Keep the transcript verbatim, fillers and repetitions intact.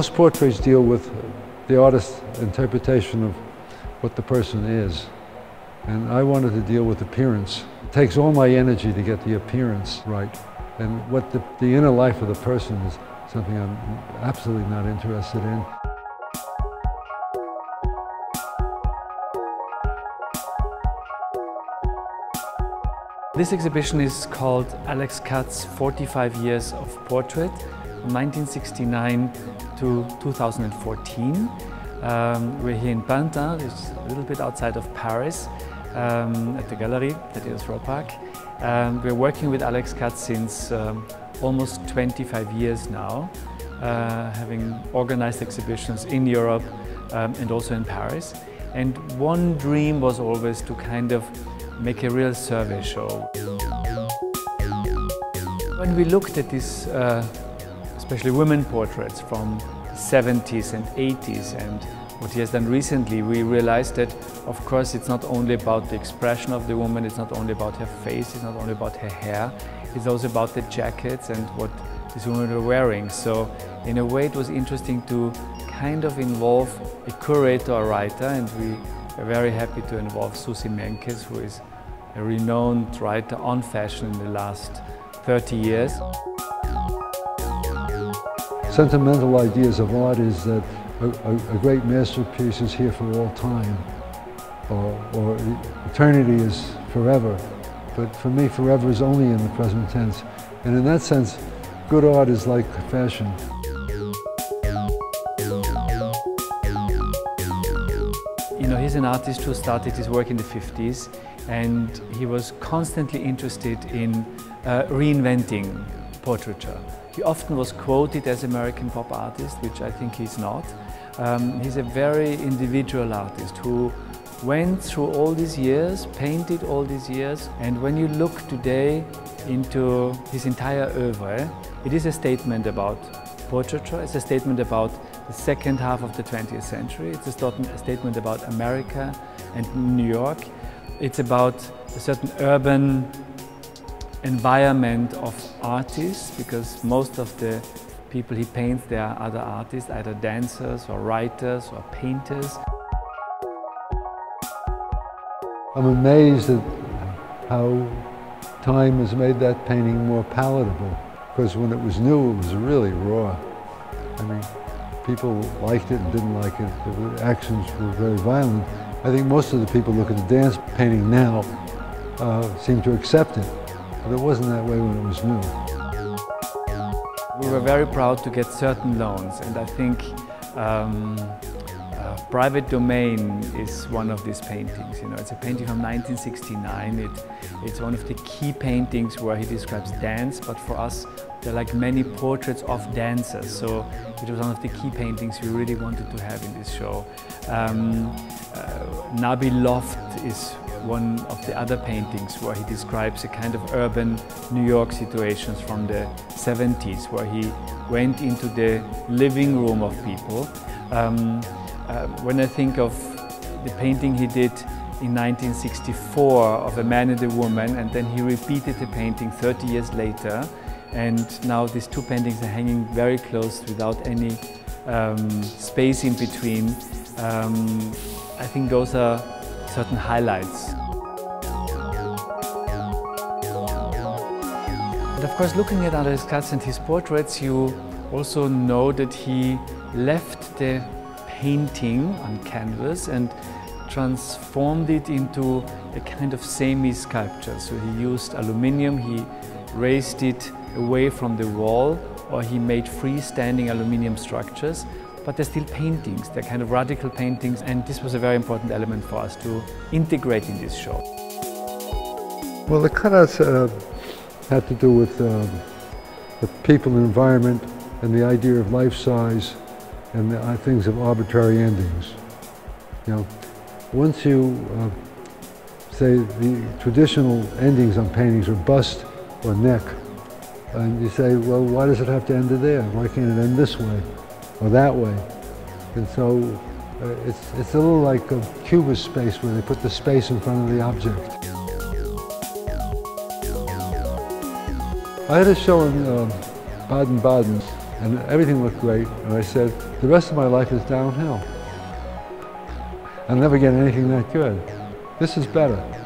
Most portraits deal with the artist's interpretation of what the person is. And I wanted to deal with appearance. It takes all my energy to get the appearance right. And what the, the inner life of the person is something I'm absolutely not interested in. This exhibition is called Alex Katz, forty-five years of Portrait, nineteen sixty-nine to two thousand fourteen. Um, we're here in Pantin, it's a little bit outside of Paris, um, at the Galerie Thaddaeus Ropac. Um, we're working with Alex Katz since um, almost twenty-five years now, uh, having organized exhibitions in Europe um, and also in Paris. And one dream was always to kind of make a real survey show. When we looked at these, uh, especially women portraits from seventies and eighties and what he has done recently, we realized that, of course, it's not only about the expression of the woman, it's not only about her face, it's not only about her hair, it's also about the jackets and what these women were wearing. So, in a way, it was interesting to kind of involve a curator, a writer, and we are very happy to involve Susie Menkes, who is a renowned writer on fashion in the last thirty years. Sentimental ideas of art is that a, a, a great masterpiece is here for all time, or, or eternity is forever. But for me, forever is only in the present tense. And in that sense, good art is like fashion. You know, he's an artist who started his work in the fifties, and he was constantly interested in uh, reinventing portraiture. He often was quoted as American pop artist, which I think he's not. Um, he's a very individual artist who went through all these years, painted all these years, and when you look today into his entire oeuvre, it is a statement about portraiture, it's a statement about the second half of the twentieth century, it's a statement about America and New York, it's about a certain urban environment of artists, because most of the people he paints, they are other artists, either dancers or writers or painters. I'm amazed at how time has made that painting more palatable, because when it was new, it was really raw. I mean, people liked it and didn't like it. The actions were very violent. I think most of the people who look at the dance painting now uh, seem to accept it. But it wasn't that way when it was new. We were very proud to get certain loans, and I think um, uh, Private Domain is one of these paintings. You know, it's a painting from nineteen sixty-nine. It, it's one of the key paintings where he describes dance, but for us, there are like many portraits of dancers. So it was one of the key paintings we really wanted to have in this show. Um, uh, Nabi Loft is one of the other paintings where he describes a kind of urban New York situations from the seventies, where he went into the living room of people. Um, uh, when I think of the painting he did in nineteen sixty-four of a man and a woman, and then he repeated the painting thirty years later, and now these two paintings are hanging very close without any um, space in between. Um, I think those are certain highlights. And of course, looking at Alex Katz and his portraits, you also know that he left the painting on canvas and transformed it into a kind of semi-sculpture. So he used aluminium, he raised it away from the wall, or he made freestanding aluminium structures. But they're still paintings, they're kind of radical paintings, and this was a very important element for us to integrate in this show. Well, the cutouts uh, had to do with um, the people and environment and the idea of life size and the uh, things of arbitrary endings. You know, once you uh, say the traditional endings on paintings are bust or neck, and you say, well, why does it have to end there? Why can't it end this way or that way? And so uh, it's, it's a little like a Cubist space where they put the space in front of the object. I had a show in uh, Baden-Baden and everything looked great, and I said, the rest of my life is downhill. I'll never get anything that good. This is better.